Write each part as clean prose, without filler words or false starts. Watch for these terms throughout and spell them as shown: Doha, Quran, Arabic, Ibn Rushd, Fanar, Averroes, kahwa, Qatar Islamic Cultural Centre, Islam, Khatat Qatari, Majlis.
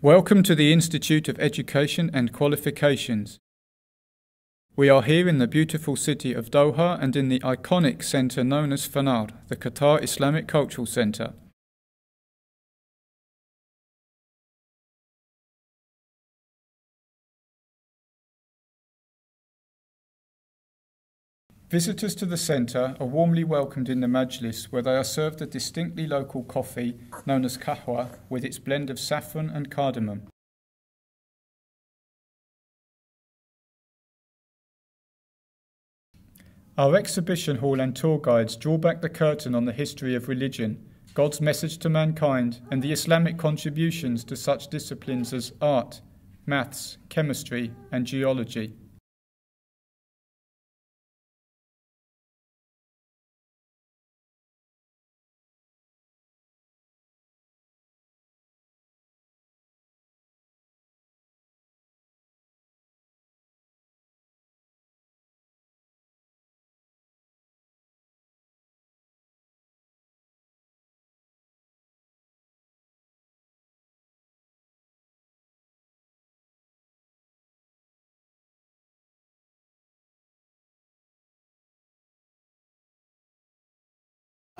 Welcome to the Institute of Education and Qualifications. We are here in the beautiful city of Doha and in the iconic centre known as Fanar, the Qatar Islamic Cultural Centre. Visitors to the centre are warmly welcomed in the Majlis, where they are served a distinctly local coffee known as kahwa, with its blend of saffron and cardamom. Our exhibition hall and tour guides draw back the curtain on the history of religion, God's message to mankind, and the Islamic contributions to such disciplines as art, maths, chemistry, and geology.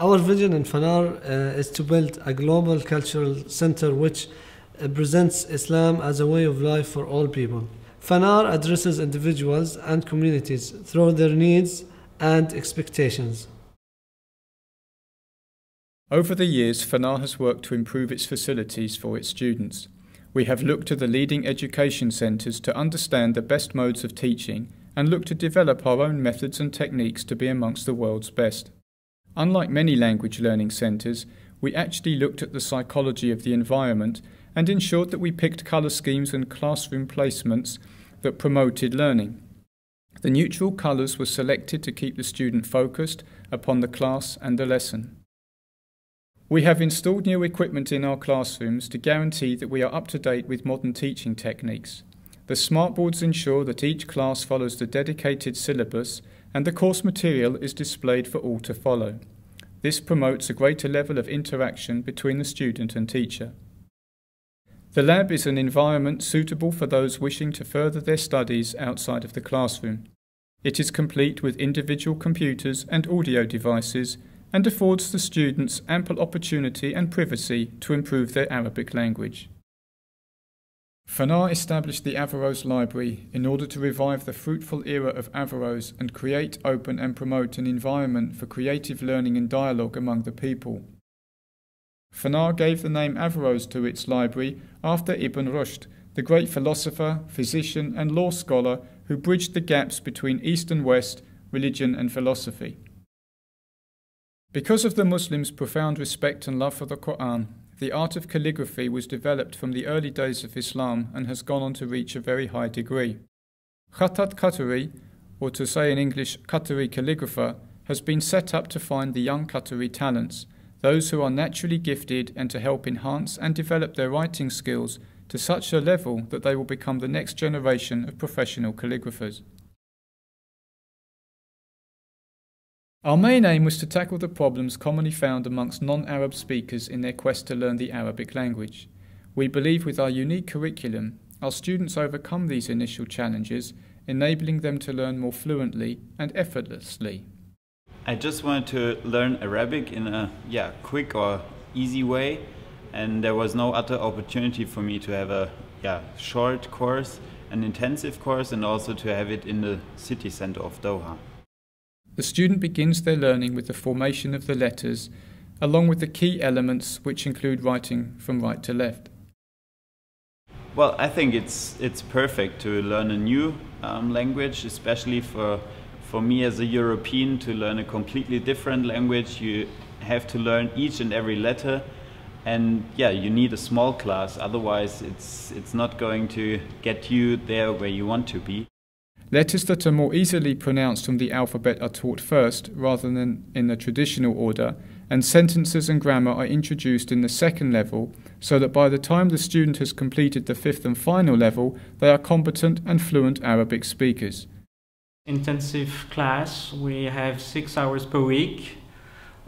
Our vision in Fanar is to build a global cultural center which presents Islam as a way of life for all people. Fanar addresses individuals and communities through their needs and expectations. Over the years, Fanar has worked to improve its facilities for its students. We have looked to the leading education centers to understand the best modes of teaching and look to develop our own methods and techniques to be amongst the world's best. Unlike many language learning centres, we actually looked at the psychology of the environment and ensured that we picked colour schemes and classroom placements that promoted learning. The neutral colours were selected to keep the student focused upon the class and the lesson. We have installed new equipment in our classrooms to guarantee that we are up to date with modern teaching techniques. The smartboards ensure that each class follows the dedicated syllabus and the course material is displayed for all to follow. This promotes a greater level of interaction between the student and teacher. The lab is an environment suitable for those wishing to further their studies outside of the classroom. It is complete with individual computers and audio devices and affords the students ample opportunity and privacy to improve their Arabic language. Fanar established the Averroes Library in order to revive the fruitful era of Averroes and create, open and promote an environment for creative learning and dialogue among the people. Fanar gave the name Averroes to its library after Ibn Rushd, the great philosopher, physician and law scholar who bridged the gaps between East and West, religion and philosophy. Because of the Muslims' profound respect and love for the Quran, the art of calligraphy was developed from the early days of Islam and has gone on to reach a very high degree. Khatat Qatari, or to say in English, Qatari calligrapher, has been set up to find the young Qatari talents, those who are naturally gifted, and to help enhance and develop their writing skills to such a level that they will become the next generation of professional calligraphers. Our main aim was to tackle the problems commonly found amongst non-Arab speakers in their quest to learn the Arabic language. We believe with our unique curriculum, our students overcome these initial challenges, enabling them to learn more fluently and effortlessly. I just wanted to learn Arabic in a quick or easy way, and there was no other opportunity for me to have a short course, an intensive course, and also to have it in the city center of Doha. The student begins their learning with the formation of the letters, along with the key elements which include writing from right to left. Well, I think it's perfect to learn a new language, especially for me as a European, to learn a completely different language. You have to learn each and every letter, and you need a small class, otherwise it's not going to get you there where you want to be. Letters that are more easily pronounced from the alphabet are taught first, rather than in the traditional order, and sentences and grammar are introduced in the second level, so that by the time the student has completed the fifth and final level, they are competent and fluent Arabic speakers. Intensive class, we have 6 hours per week.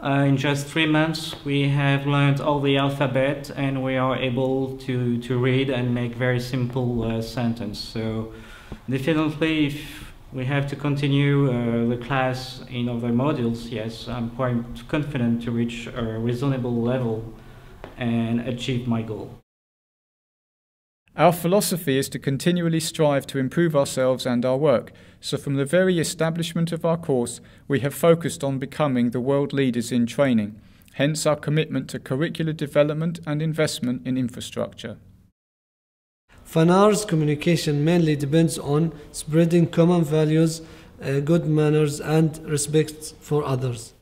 In just 3 months, we have learned all the alphabet, and we are able to read and make very simple sentences. So definitely, if we have to continue the class in other modules, yes, I'm quite confident to reach a reasonable level and achieve my goal. Our philosophy is to continually strive to improve ourselves and our work, so from the very establishment of our course we have focused on becoming the world leaders in training, hence our commitment to curricular development and investment in infrastructure. Fanar's communication mainly depends on spreading common values, good manners and respect for others.